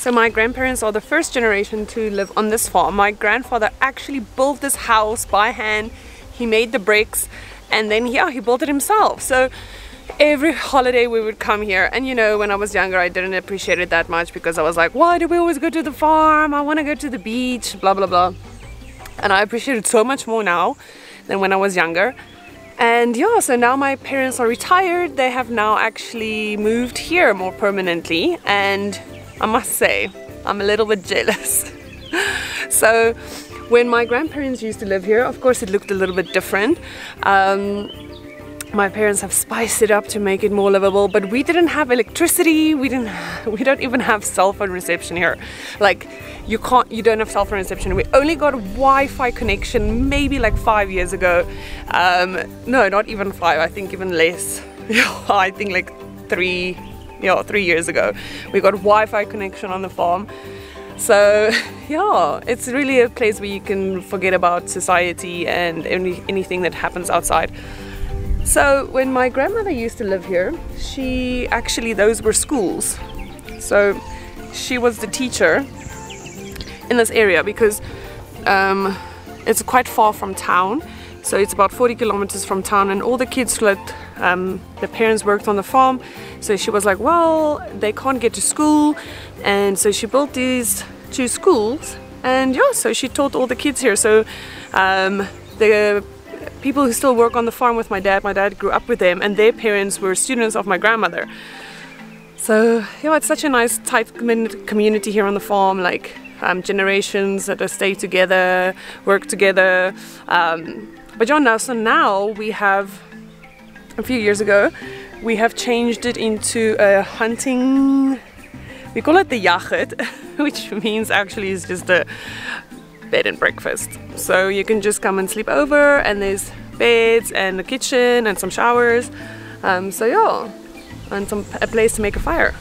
So my grandparents are the first generation to live on this farm. My grandfather actually built this house by hand. He made the bricks and then he built it himself. So every holiday we would come here, and you know, when I was younger I didn't appreciate it that much because I was like, why do we always go to the farm? I want to go to the beach, blah blah blah. And I appreciate it so much more now than when I was younger. And yeah, so now my parents are retired. They have now actually moved here more permanently, and I must say I'm a little bit jealous. So when my grandparents used to live here, of course it looked a little bit different. My parents have spiced it up to make it more livable, but we didn't have electricity. We don't even have cell phone reception here. Like you don't have cell phone reception. We only got a Wi-Fi connection maybe like 5 years ago. No, not even 5, I think even less. I think like 3 years ago we got Wi-Fi connection on the farm. So yeah, it's really a place where you can forget about society and anything that happens outside. So when my grandmother used to live here, she actually, those were schools. So she was the teacher in this area because it's quite far from town. So it's about 40 kilometers from town, and all the kids that the parents worked on the farm. So she was like, well, they can't get to school. And so she built these 2 schools, and yeah, so she taught all the kids here. So the people who still work on the farm with my dad grew up with them, and their parents were students of my grandmother. So yeah, it's such a nice tight community here on the farm, like generations that stay together, work together. But yeah, so now we have, a few years ago, we have changed it into a hunting, we call it the jacht, which means actually it's just a bed and breakfast. So you can just come and sleep over, and there's beds and a kitchen and some showers, so yeah, and a place to make a fire.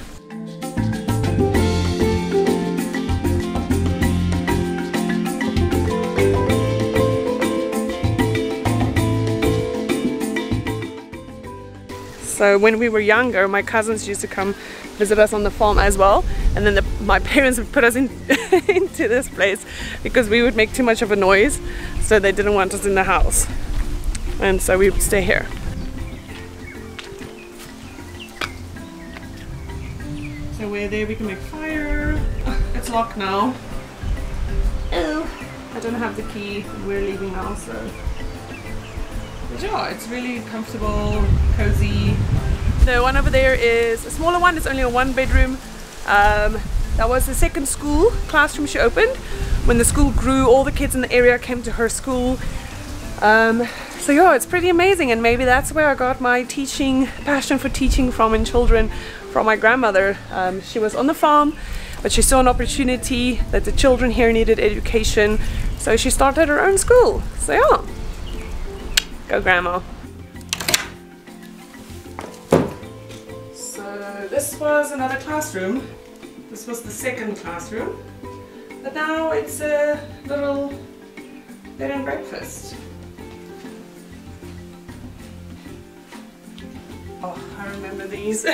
So when we were younger, my cousins used to come visit us on the farm as well, and then my parents would put us in into this place because we would make too much of a noise, so they didn't want us in the house, and so we would stay here. So we're there, we can make fire. It's locked now. Oh, I don't have the key. We're leaving now, so. But yeah, it's really comfortable, cozy. The one over there is a smaller one, it's only a 1 bedroom. That was the second school classroom she opened. When the school grew, all the kids in the area came to her school. So yeah, it's pretty amazing, and maybe that's where I got my passion for teaching from, and children, from my grandmother. She was on the farm, but she saw an opportunity that the children here needed education, so she started her own school. So yeah. Go Grandma. So this was another classroom. This was the second classroom. But now it's a little bed and breakfast. Oh, I remember these.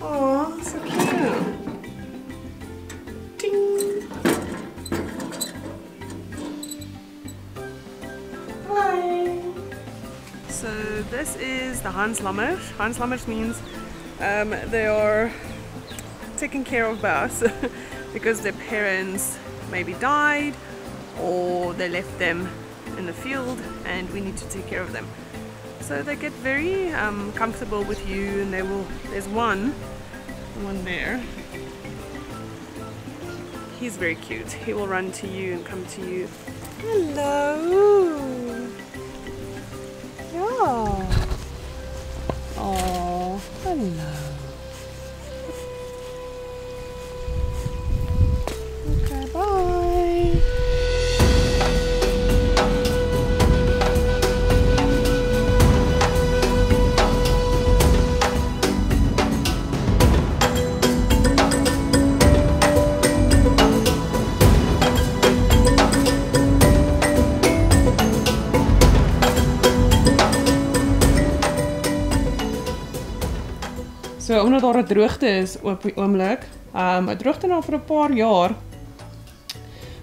Oh, so cute. Ding. So this is the Hans Lammers. Hans Lammers means they are taken care of by us because their parents maybe died or they left them in the field, and we need to take care of them. So they get very comfortable with you, and they will. There's one there. He's very cute. He will run to you and come to you. Hello. Oh, hello. Okay, bye. So omdat daar 'n droogte is op die oomblik, Ek droog dit nou vir 'n paar jaar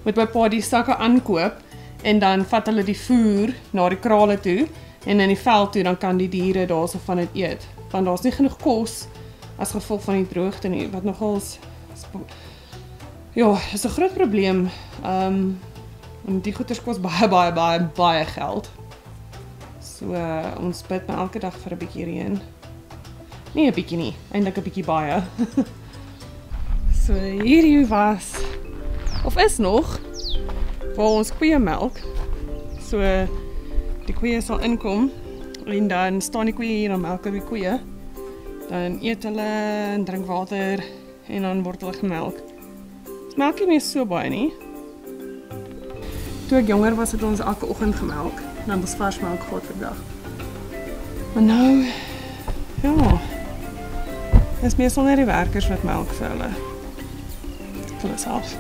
met my pa die sakke aankoop en dan vat hulle die voer na die krale toe en in die veld toe dan kan die diere daarso van dit eet want daar's nie genoeg kos as gevolg van die droogte nie wat nogals ja, is 'n groot probleem. En die goeders kos baie geld. So ons bid my elke dag vir 'n bietjie reën. Nee, 'n bietjie nie, eintlik 'n bietjie baie. So hierdie was of is nog waar ons koeie melk. So die koeie sal inkom en dan staan die koeie hier en melk die koeie. Dan eet hulle en drink water en dan word hulle gemelk. Melk nie meer so baie nie. Toe ek jonger was het ons elke oggend gemelk en dan was vars melk gehad vir dag. Maar nou ja. Dis meestal net die werkers wat melk vir hulle. Hulle self.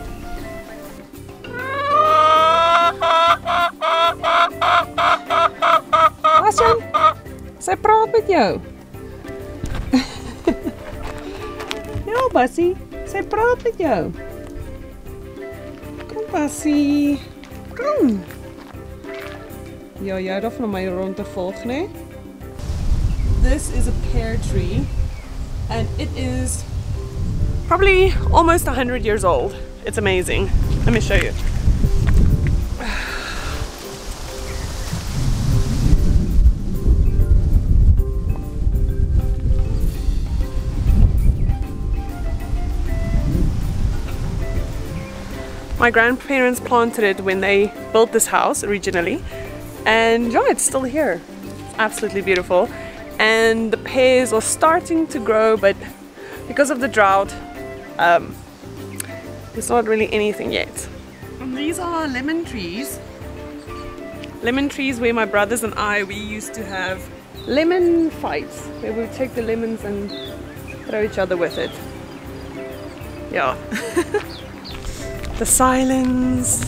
Asjan, sy praat met jou. Ja, Bassie, sy praat met jou. Kom Bassie, kom. Ja, jy hoef nou my rond te volg, nee. This is a pear tree and it is probably almost 100 years old. It's amazing. Let me show you. My grandparents planted it when they built this house originally, and yeah, it's still here. It's absolutely beautiful, and the pears are starting to grow, but because of the drought there's not really anything yet. And these are lemon trees. Lemon trees where my brothers and I, we used to have lemon fights where we would take the lemons and throw each other with it. Yeah. The silence,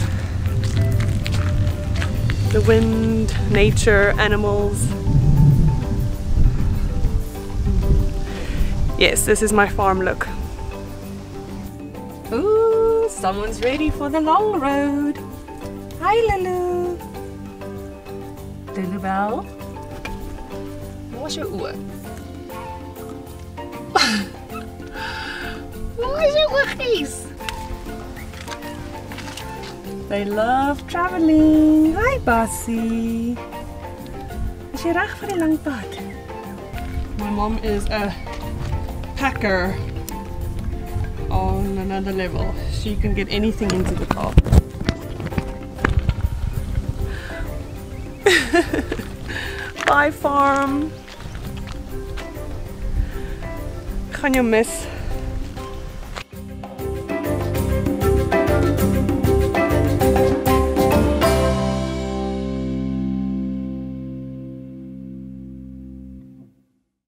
the wind, nature, animals. Yes, this is my farm look. Ooh, someone's ready for the long road. Hi Lulu. Lulu Bell. Waar is jou oor? Waar is jou oogies? They love traveling. Hi Bassie. Is jy reg vir die lang pad? My mom is a packer on another level. She can get anything into the car. Bye farm. Gaan jou mis.